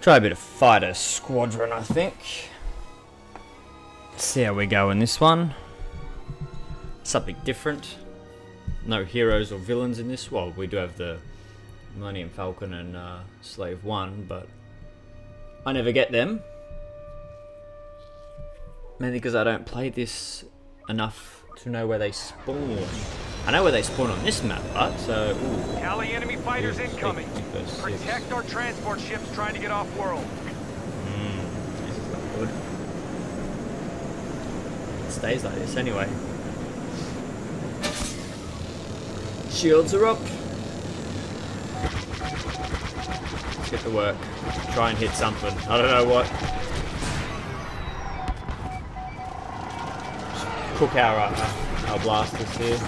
Try a bit of Fighter Squadron, I think. See how we go in this one. Something different. No heroes or villains in this. Well, we do have the Millennium Falcon and Slave 1, but I never get them. Mainly because I don't play this enough to know where they spawn. I know where they spawn on this map, but so... Alley enemy fighters incoming. Protect our transport ships trying to get off world. This is not good. It stays like this anyway. Shields are up. Let's get to work. Try and hit something. I don't know what. Cook our blasters here.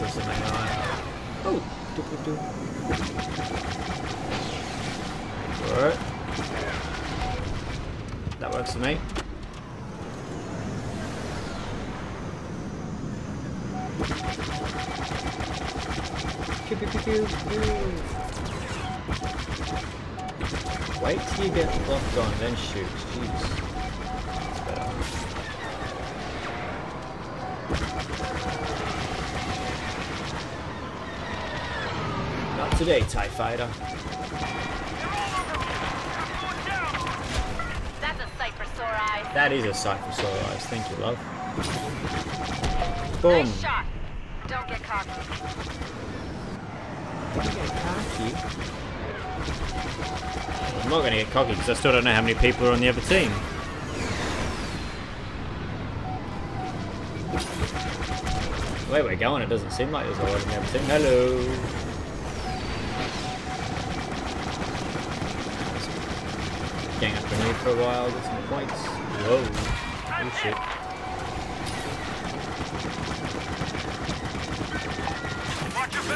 Oh, alright. That works for me. Wait till you get locked on, then shoot. Jeez. Not today, TIE fighter. That's a sight for sore eyes. That is a sight for sore eyes. Thank you, love. Boom. Nice shot. Don't get cocky. Don't get cocky. I'm not going to get cocky because I still don't know how many people are on the other team. The way we're going, it doesn't seem like there's a lot of everything. Hello! Gang up in here for a while, get some points. Whoa! Oh shit.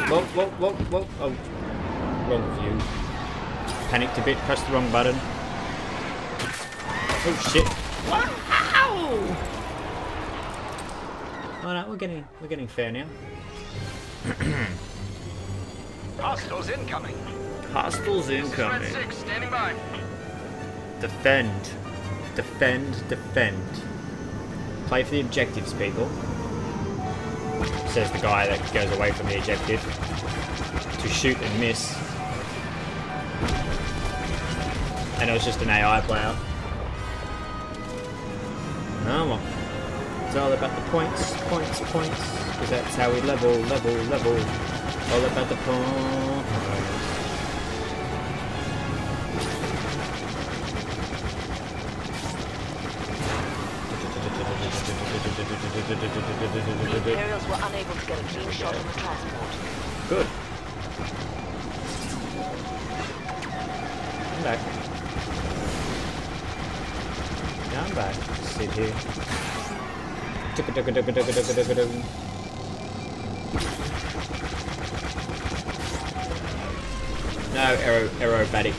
Whoa! Oh. Wrong view. Panicked a bit, pressed the wrong button. Oh shit! Wow! Oh no, we're getting fair now. Hostiles incoming. Hostiles incoming. Red 6, standing by. Defend. Defend. Defend. Play for the objectives, people. Says the guy that goes away from the objective. To shoot and miss. And it was just an AI player. Oh well. It's all about the points, because that's how we level. All about the points. The Imperials were unable to get a clean shot on the transport. Good. I'm back. Now I'm back. Just sit here. No aerobatic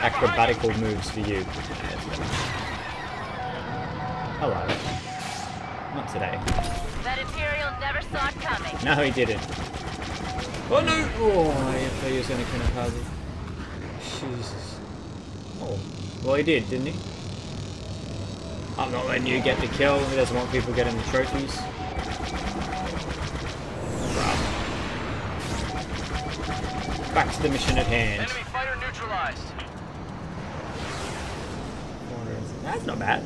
acrobatical moves for you. Hello. Not today. That Imperial never saw it coming. No, he didn't. Oh no! Oh, I thought he was going to kamikaze. Jesus. Oh, well he did, didn't he? I'm not letting you get the kill. He doesn't want people getting the trophies. Bruh. Back to the mission at hand. Enemy fighter neutralized. That's not bad.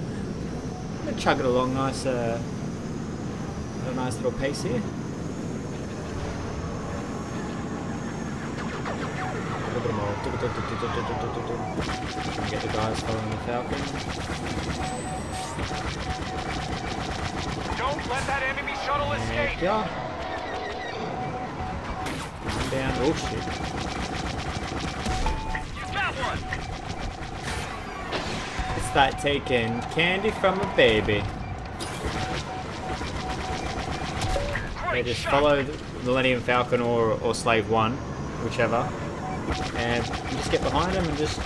I'm gonna chug it along nice, at a nice little pace here. Get the guys following the Falcon. Don't let that enemy shuttle escape. Yeah. I'm down. Oh shit. You got one. It's like taking candy from a baby. They just follow the Millennium Falcon or Slave 1, whichever. And you just get behind them and just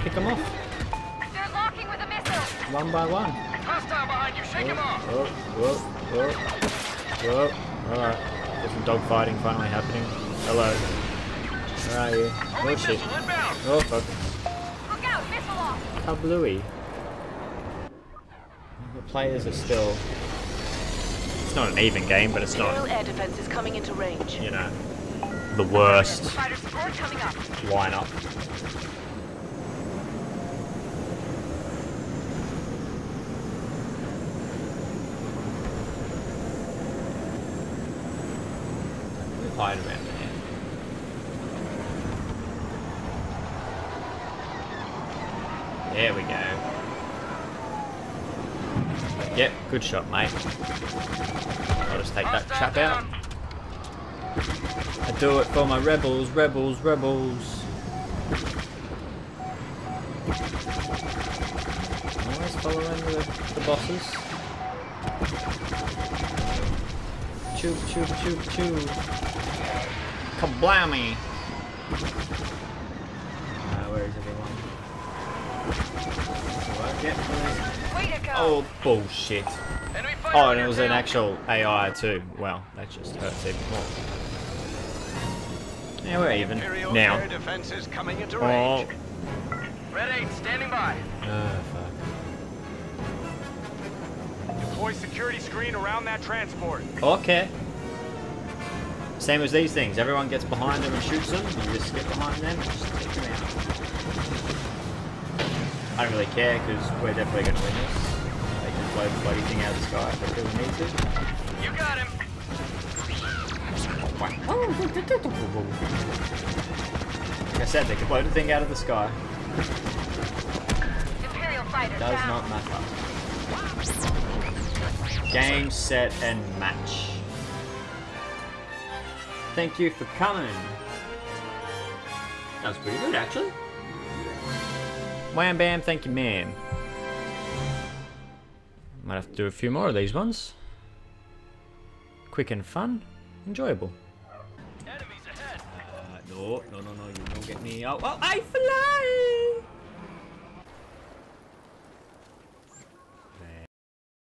pick them off. They're locking with a missile. One by one. Hostile behind you. Shake him off. Whoa. Alright. There's some dogfighting finally happening. Hello. Where are you? Oh shit. Oh fuck. Look out, missile off. How bluey. The players are still... It's not an even game, but it's not... Imperial air defense is coming into range. You know, the worst lineup. Fighter man. There we go. Yep, good shot, mate. I'll just take that chap out. I do it for my rebels, rebels, rebels. I'm always following the bosses. Choo, choo, choo, choo. Kablammy! Where is everyone? Oh, bullshit. Oh, and it was an actual AI too. Well, that just hurts even more. Yeah, we're even now. Oh. Red 8 standing by. Oh, fuck. Deploy security screen around that transport. Okay. Same as these things. Everyone gets behind them and shoots them. You just get behind them and just take them out. I don't really care because we're definitely going to win this. They can blow the bloody thing out of the sky if they really need to. You got him. Like I said, they can blow the thing out of the sky. Imperial fighter does not matter. Game, set, and match. Thank you for coming. That was pretty good, actually. Wham bam, thank you, ma'am. Might have to do a few more of these ones. Quick and fun, enjoyable. No, no, no, no, you don't get me. Oh, oh, I fly!